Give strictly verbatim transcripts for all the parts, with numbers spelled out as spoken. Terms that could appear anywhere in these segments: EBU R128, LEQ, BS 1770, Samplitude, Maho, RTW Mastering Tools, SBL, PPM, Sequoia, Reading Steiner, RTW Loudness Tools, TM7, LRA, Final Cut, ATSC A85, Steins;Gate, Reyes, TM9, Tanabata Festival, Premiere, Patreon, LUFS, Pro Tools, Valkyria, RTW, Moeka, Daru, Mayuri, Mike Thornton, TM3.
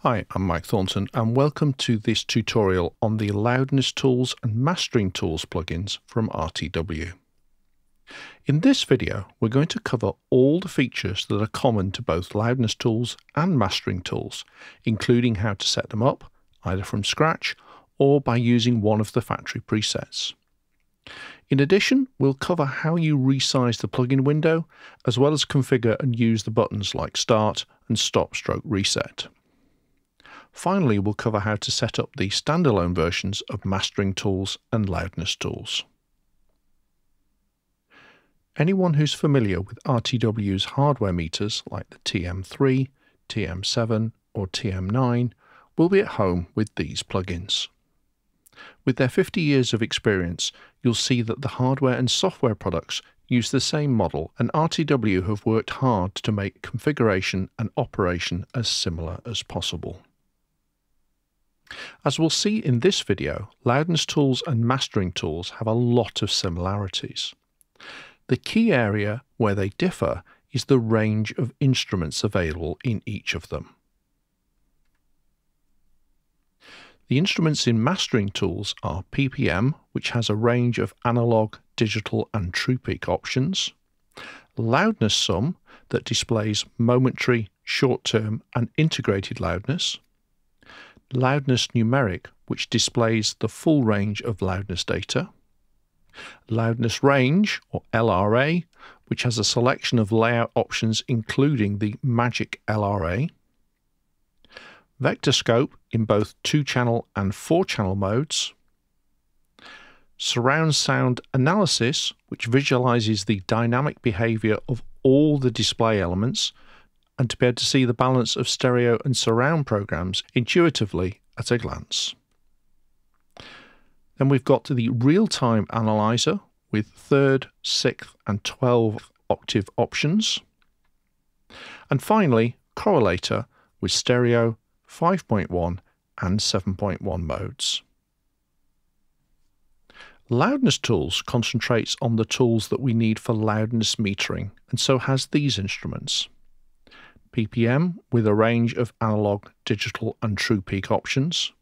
Hi, I'm Mike Thornton and welcome to this tutorial on the Loudness Tools and Mastering Tools plugins from R T W. In this video, we're going to cover all the features that are common to both Loudness Tools and Mastering Tools, including how to set them up, either from scratch or by using one of the factory presets. In addition, we'll cover how you resize the plugin window, as well as configure and use the buttons like Start and Stop Stroke Reset. Finally, we'll cover how to set up the standalone versions of Mastering Tools and Loudness Tools. Anyone who's familiar with R T W's hardware meters like the T M three, T M seven or T M nine will be at home with these plugins. With their fifty years of experience, you'll see that the hardware and software products use the same model, and R T W have worked hard to make configuration and operation as similar as possible. As we'll see in this video, Loudness Tools and Mastering Tools have a lot of similarities. The key area where they differ is the range of instruments available in each of them. The instruments in Mastering Tools are P P M, which has a range of analog, digital and true peak options, Loudness Sum, that displays momentary, short-term and integrated loudness, Loudness Numeric, which displays the full range of loudness data, Loudness Range, or L R A, which has a selection of layout options including the Magic L R A, Vector Scope in both two channel and four channel modes, Surround Sound Analysis, which visualizes the dynamic behavior of all the display elements, and to be able to see the balance of stereo and surround programs intuitively at a glance. Then we've got the real-time analyzer with third, sixth and twelfth octave options. And finally, correlator with stereo, five point one and seven point one modes. Loudness Tools concentrates on the tools that we need for loudness metering, and so has these instruments. P P M with a range of analog, digital and true peak options,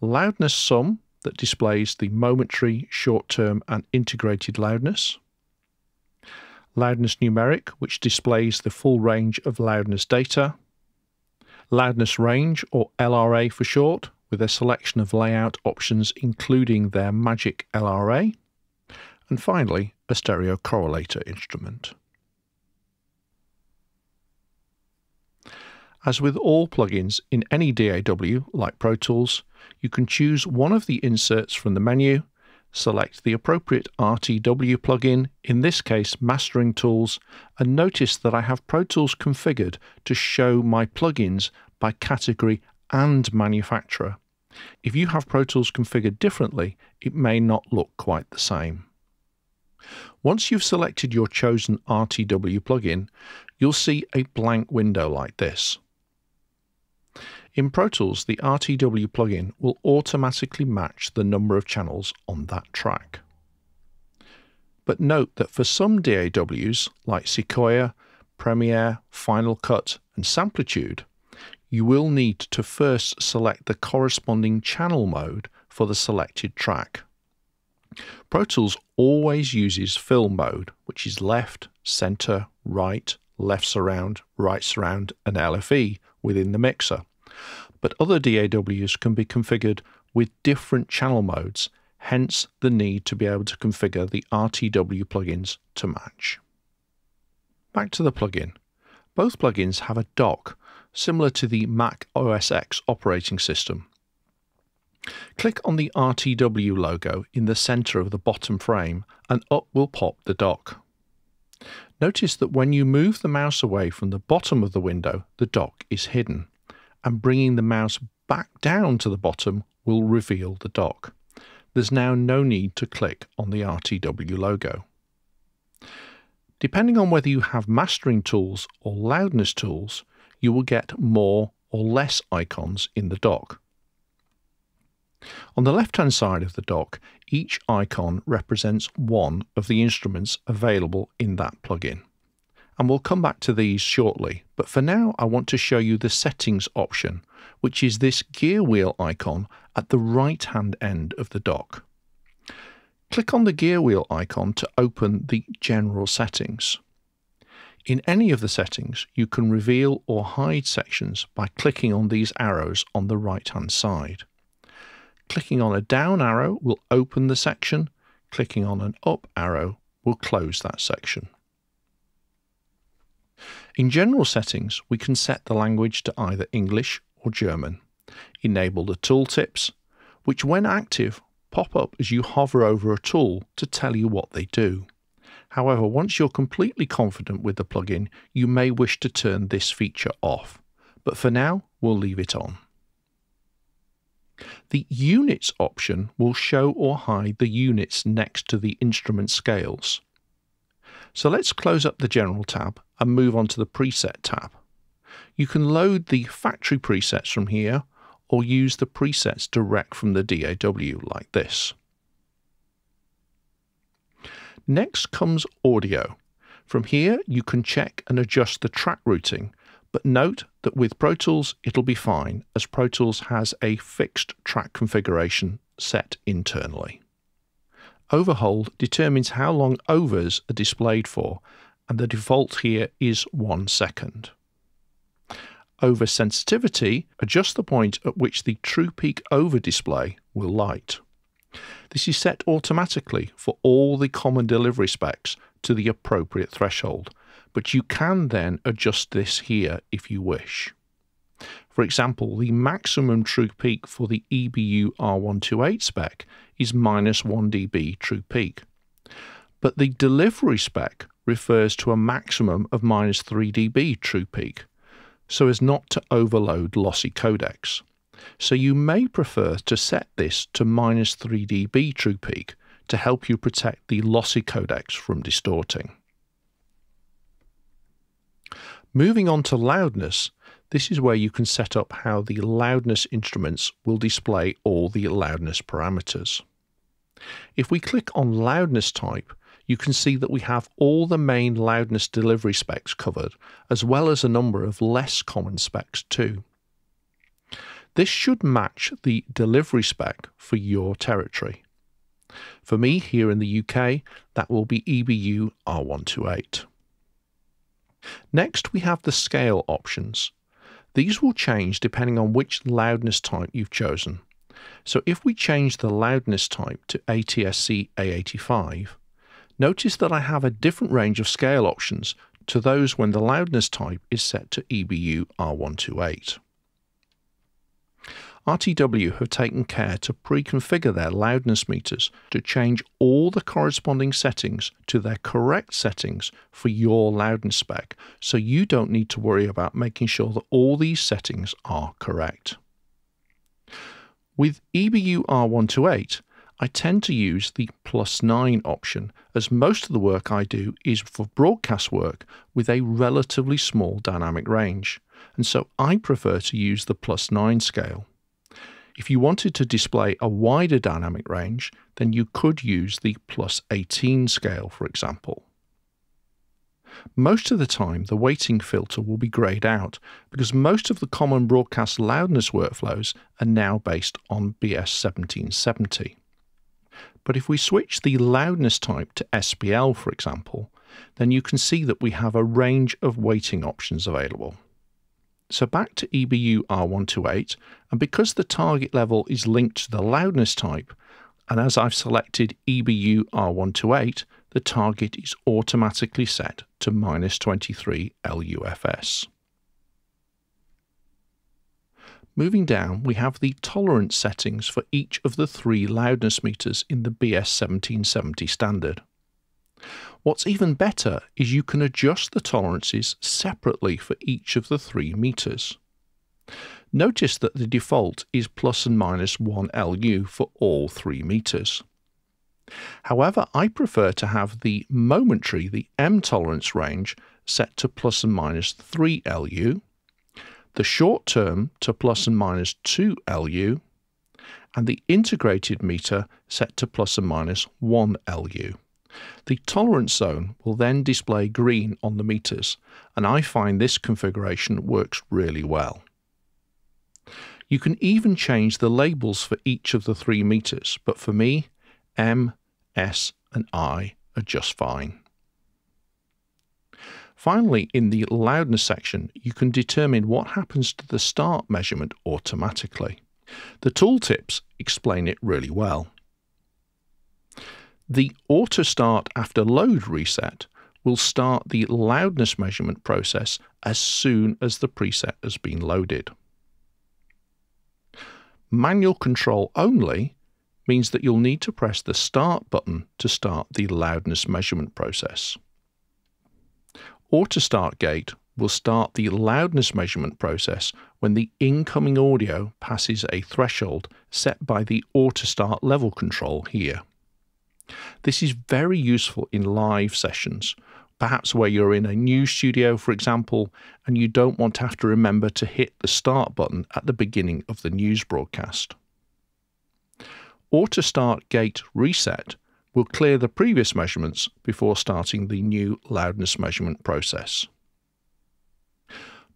Loudness Sum that displays the momentary, short-term and integrated loudness, Loudness Numeric which displays the full range of loudness data, Loudness Range or L R A for short with a selection of layout options including their Magic L R A, and finally a stereo correlator instrument. As with all plugins in any D A W, like Pro Tools, you can choose one of the inserts from the menu, select the appropriate R T W plugin, in this case Mastering Tools, and notice that I have Pro Tools configured to show my plugins by category and manufacturer. If you have Pro Tools configured differently, it may not look quite the same. Once you've selected your chosen R T W plugin, you'll see a blank window like this. In Pro Tools, the R T W plugin will automatically match the number of channels on that track. But note that for some D A Ws, like Sequoia, Premiere, Final Cut and Samplitude, you will need to first select the corresponding channel mode for the selected track. Pro Tools always uses fill mode, which is left, center, right, left surround, right surround and L F E within the mixer, but other D A Ws can be configured with different channel modes, hence the need to be able to configure the R T W plugins to match. Back to the plugin. Both plugins have a dock similar to the Mac O S X operating system. Click on the R T W logo in the center of the bottom frame and up will pop the dock. Notice that when you move the mouse away from the bottom of the window, the dock is hidden, and bringing the mouse back down to the bottom will reveal the dock. There's now no need to click on the R T W logo. Depending on whether you have Mastering Tools or Loudness Tools, you will get more or less icons in the dock. On the left-hand side of the dock, each icon represents one of the instruments available in that plugin, and we'll come back to these shortly, but for now I want to show you the settings option, which is this gear wheel icon at the right hand end of the dock. Click on the gear wheel icon to open the general settings. In any of the settings, you can reveal or hide sections by clicking on these arrows on the right hand side. Clicking on a down arrow will open the section, clicking on an up arrow will close that section. In general settings, we can set the language to either English or German. Enable the tooltips, which when active, pop up as you hover over a tool to tell you what they do. However, once you're completely confident with the plugin, you may wish to turn this feature off, but for now, we'll leave it on. The units option will show or hide the units next to the instrument scales. So let's close up the General tab and move on to the Preset tab. You can load the factory presets from here, or use the presets direct from the D A W like this. Next comes audio. From here you can check and adjust the track routing, but note that with Pro Tools it'll be fine as Pro Tools has a fixed track configuration set internally. Overhold determines how long overs are displayed for, and the default here is one second. Over sensitivity adjusts the point at which the true peak over display will light. This is set automatically for all the common delivery specs to the appropriate threshold, but you can then adjust this here if you wish. For example, the maximum true peak for the E B U R one twenty-eight spec is minus one D B true peak, but the delivery spec refers to a maximum of minus three D B true peak, so as not to overload lossy codecs. So you may prefer to set this to minus three D B true peak to help you protect the lossy codecs from distorting. Moving on to loudness, this is where you can set up how the loudness instruments will display all the loudness parameters. If we click on loudness type, you can see that we have all the main loudness delivery specs covered, as well as a number of less common specs too. This should match the delivery spec for your territory. For me here in the U K, that will be E B U R one twenty-eight. Next we have the scale options. These will change depending on which loudness type you've chosen. So if we change the loudness type to A T S C A eighty-five, notice that I have a different range of scale options to those when the loudness type is set to E B U R one twenty-eight. R T W have taken care to pre-configure their loudness meters to change all the corresponding settings to their correct settings for your loudness spec, so you don't need to worry about making sure that all these settings are correct. With E B U R one twenty-eight, I tend to use the plus nine option, as most of the work I do is for broadcast work with a relatively small dynamic range, and so I prefer to use the plus nine scale. If you wanted to display a wider dynamic range, then you could use the plus eighteen scale, for example. Most of the time, the weighting filter will be greyed out because most of the common broadcast loudness workflows are now based on B S seventeen seventy. But if we switch the loudness type to S B L, for example, then you can see that we have a range of weighting options available. So back to E B U R one twenty-eight, and because the target level is linked to the loudness type, and as I've selected E B U R one twenty-eight, the target is automatically set to minus twenty-three L U F S. Moving down, we have the tolerance settings for each of the three loudness meters in the B S seventeen seventy standard. What's even better is you can adjust the tolerances separately for each of the three meters. Notice that the default is plus and minus one L U for all three meters. However, I prefer to have the momentary, the M tolerance range, set to plus and minus three L U, the short term to plus and minus two L U, and the integrated meter set to plus and minus one L U, The tolerance zone will then display green on the meters, and I find this configuration works really well. You can even change the labels for each of the three meters, but for me, M, S and I are just fine. Finally, in the loudness section, you can determine what happens to the start measurement automatically. The tooltips explain it really well. The auto start after load reset will start the loudness measurement process as soon as the preset has been loaded. Manual control only means that you'll need to press the start button to start the loudness measurement process. Auto start gate will start the loudness measurement process when the incoming audio passes a threshold set by the auto start level control here. This is very useful in live sessions, perhaps where you're in a new studio, for example, and you don't want to have to remember to hit the start button at the beginning of the news broadcast. Auto start gate reset will clear the previous measurements before starting the new loudness measurement process.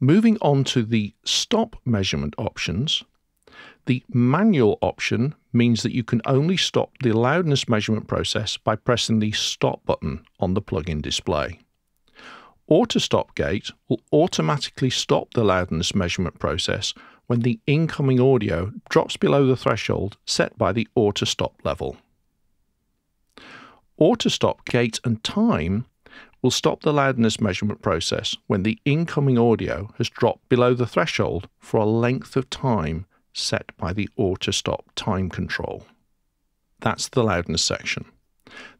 Moving on to the stop measurement options, the manual option means that you can only stop the loudness measurement process by pressing the stop button on the plugin display. Auto stop gate will automatically stop the loudness measurement process when the incoming audio drops below the threshold set by the auto stop level. Auto stop gate and time will stop the loudness measurement process when the incoming audio has dropped below the threshold for a length of time set by the auto stop time control. That's the loudness section.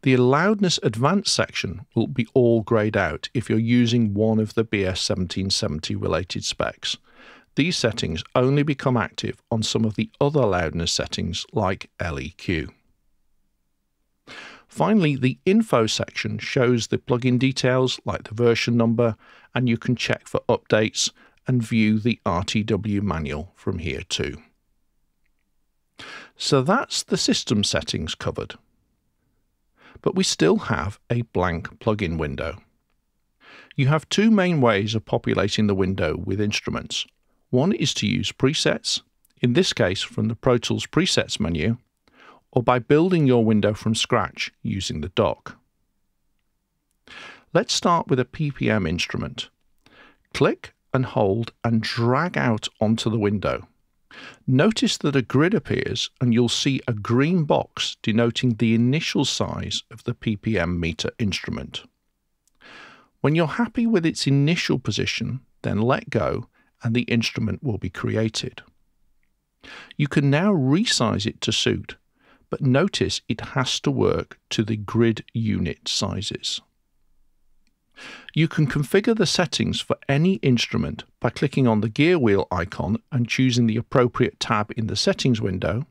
The loudness advanced section will be all greyed out if you're using one of the B S seventeen seventy related specs. These settings only become active on some of the other loudness settings like L E Q. Finally, the info section shows the plugin details like the version number, and you can check for updates and view the R T W manual from here too. So that's the system settings covered. But we still have a blank plugin window. You have two main ways of populating the window with instruments. One is to use presets, in this case from the Pro Tools presets menu, or by building your window from scratch using the dock. Let's start with a P P M instrument. Click and hold and drag out onto the window. Notice that a grid appears and you'll see a green box denoting the initial size of the P P M meter instrument. When you're happy with its initial position, then let go and the instrument will be created. You can now resize it to suit, but notice it has to work to the grid unit sizes. You can configure the settings for any instrument by clicking on the gear wheel icon and choosing the appropriate tab in the settings window,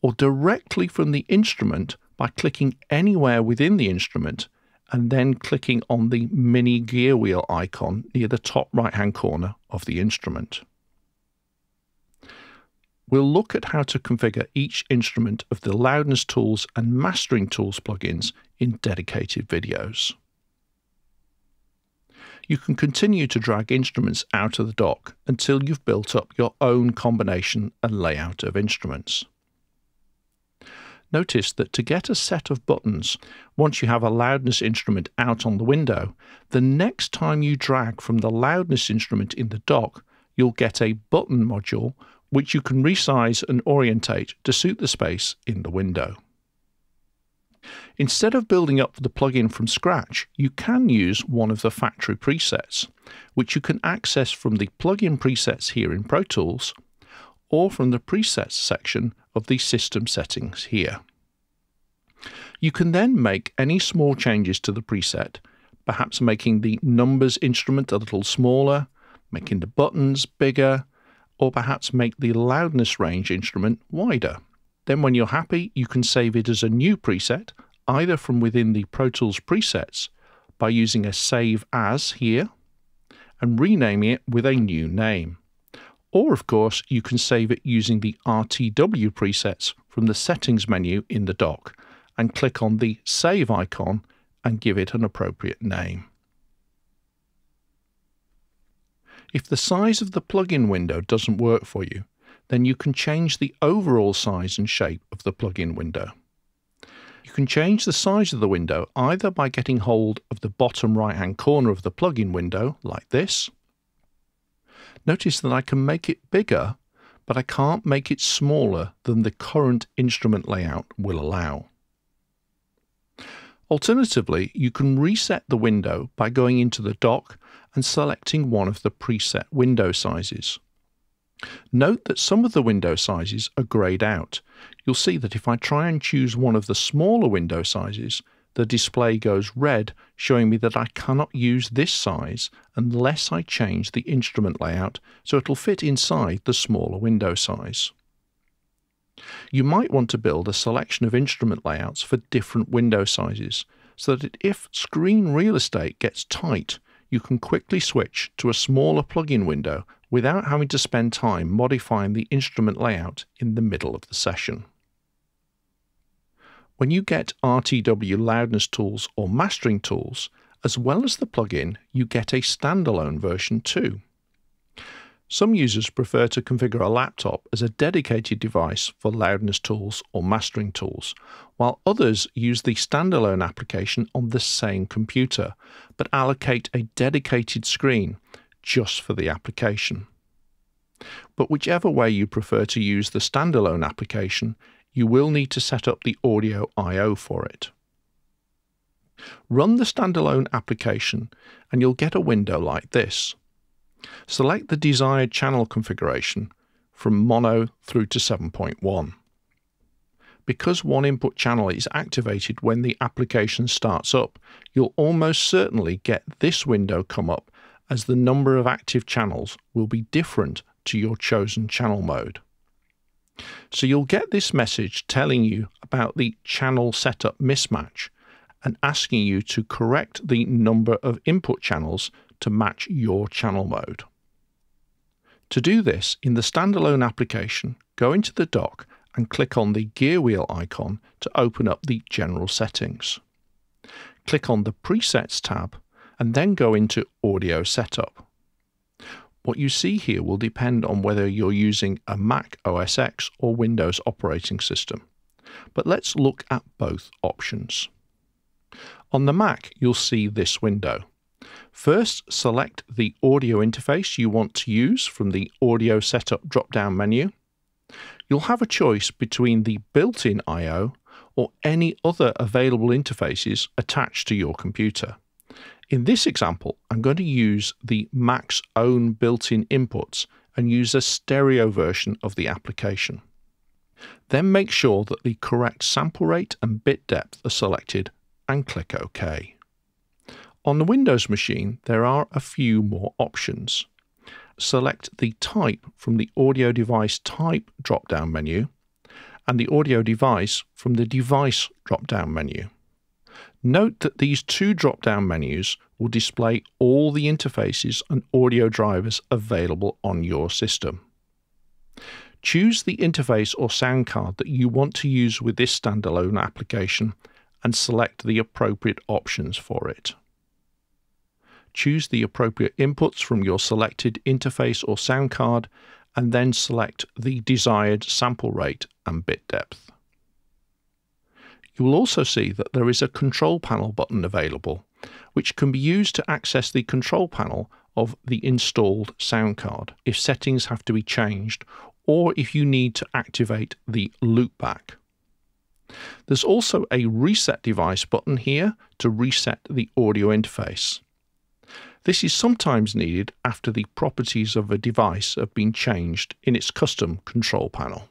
or directly from the instrument by clicking anywhere within the instrument and then clicking on the mini gear wheel icon near the top right hand corner of the instrument. We'll look at how to configure each instrument of the Loudness Tools and Mastering Tools plugins in dedicated videos. You can continue to drag instruments out of the dock until you've built up your own combination and layout of instruments. Notice that to get a set of buttons, once you have a loudness instrument out on the window, the next time you drag from the loudness instrument in the dock, you'll get a button module which you can resize and orientate to suit the space in the window. Instead of building up the plugin from scratch, you can use one of the factory presets, which you can access from the plugin presets here in Pro Tools, or from the presets section of the system settings here. You can then make any small changes to the preset, perhaps making the numbers instrument a little smaller, making the buttons bigger, or perhaps make the loudness range instrument wider. Then when you're happy, you can save it as a new preset, either from within the Pro Tools presets by using a Save As here and renaming it with a new name. Or of course, you can save it using the R T W presets from the settings menu in the dock and click on the Save icon and give it an appropriate name. If the size of the plugin window doesn't work for you, then you can change the overall size and shape of the plugin window. You can change the size of the window either by getting hold of the bottom right-hand corner of the plugin window, like this. Notice that I can make it bigger, but I can't make it smaller than the current instrument layout will allow. Alternatively, you can reset the window by going into the dock and selecting one of the preset window sizes. Note that some of the window sizes are greyed out. You'll see that if I try and choose one of the smaller window sizes, the display goes red, showing me that I cannot use this size unless I change the instrument layout so it'll fit inside the smaller window size. You might want to build a selection of instrument layouts for different window sizes so that if screen real estate gets tight, you can quickly switch to a smaller plugin window without having to spend time modifying the instrument layout in the middle of the session. When you get R T W loudness tools or mastering tools, as well as the plugin, you get a standalone version too. Some users prefer to configure a laptop as a dedicated device for loudness tools or mastering tools, while others use the standalone application on the same computer, but allocate a dedicated screen just for the application. But whichever way you prefer to use the standalone application, you will need to set up the audio I O for it. Run the standalone application and you'll get a window like this. Select the desired channel configuration from mono through to seven point one. Because one input channel is activated when the application starts up, you'll almost certainly get this window come up as the number of active channels will be different to your chosen channel mode. So you'll get this message telling you about the channel setup mismatch and asking you to correct the number of input channels to match your channel mode. To do this, in the standalone application, go into the dock and click on the gear wheel icon to open up the general settings. Click on the presets tab and then go into audio setup. What you see here will depend on whether you're using a Mac O S X or Windows operating system, but let's look at both options. On the Mac, you'll see this window. First, select the audio interface you want to use from the Audio Setup drop-down menu. You'll have a choice between the built-in I O or any other available interfaces attached to your computer. In this example, I'm going to use the Mac's own built-in inputs and use a stereo version of the application. Then make sure that the correct sample rate and bit depth are selected and click OK. On the Windows machine, there are a few more options. Select the type from the Audio Device Type drop-down menu and the Audio Device from the Device drop-down menu. Note that these two drop-down menus will display all the interfaces and audio drivers available on your system. Choose the interface or sound card that you want to use with this standalone application and select the appropriate options for it. Choose the appropriate inputs from your selected interface or sound card and then select the desired sample rate and bit depth. You will also see that there is a control panel button available, which can be used to access the control panel of the installed sound card if settings have to be changed or if you need to activate the loopback. There's also a reset device button here to reset the audio interface. This is sometimes needed after the properties of a device have been changed in its custom control panel.